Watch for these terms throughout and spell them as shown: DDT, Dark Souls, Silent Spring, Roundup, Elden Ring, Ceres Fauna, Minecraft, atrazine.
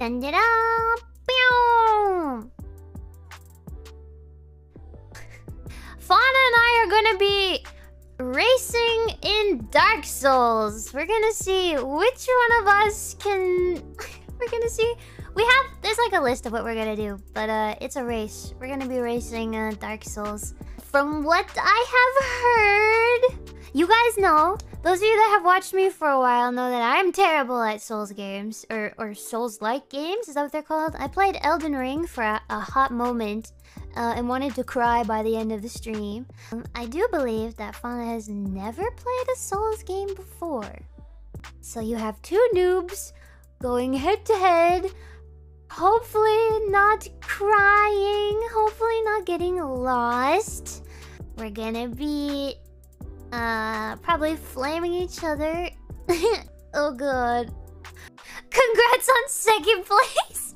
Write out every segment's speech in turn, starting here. Dandera! Fauna and I are gonna be racing in Dark Souls. We're gonna see which one of us can... We're gonna see... We have... There's like a list of what we're gonna do, but it's a race. We're gonna be racing Dark Souls. From what I have heard... You guys know, those of you that have watched me for a while know that I'm terrible at Souls games. Or Souls-like games, is that what they're called? I played Elden Ring for a hot moment and wanted to cry by the end of the stream. I do believe that Fauna has never played a Souls game before. So you have two noobs going head-to-head. Hopefully not crying. Hopefully not getting lost. We're gonna be... probably flaming each other. Oh god. Congrats on second place!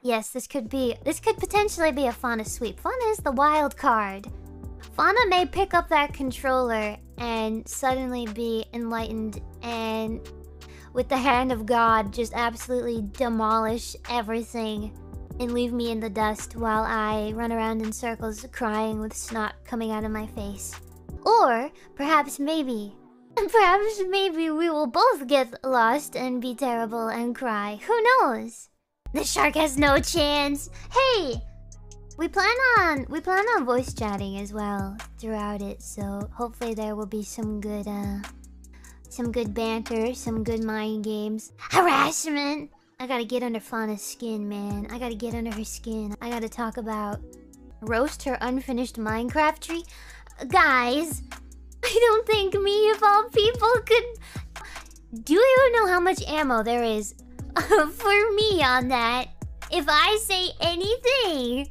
Yes, this could potentially be a Fauna sweep. Fauna is the wild card. Fauna may pick up that controller and suddenly be enlightened and with the hand of God just absolutely demolish everything and leave me in the dust while I run around in circles crying with snot coming out of my face. Or, perhaps maybe we will both get lost and be terrible and cry. Who knows? The shark has no chance. Hey! We plan on voice chatting as well throughout it, so hopefully there will be some good banter, some good mind games. Harassment! I gotta get under Fauna's skin, man. I gotta get under her skin. I gotta talk about... Roast her unfinished Minecraft tree? Guys, I don't think me of all people could... Do you know how much ammo there is for me on that? If I say anything...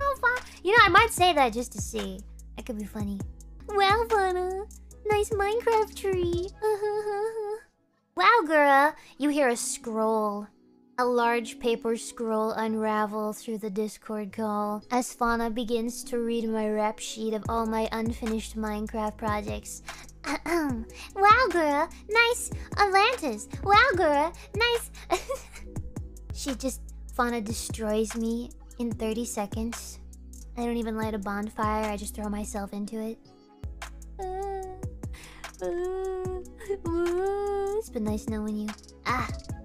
Oh, Fauna. You know, I might say that just to see. That could be funny. Well, Fauna, nice Minecraft tree. Wow, girl. You hear a scroll. A large paper scroll unravels through the Discord call as Fauna begins to read my rap sheet of all my unfinished Minecraft projects. Wow, girl, nice Atlantis. Wow, girl, nice. Fauna destroys me in 30 seconds. I don't even light a bonfire. I just throw myself into it. It's been nice knowing you.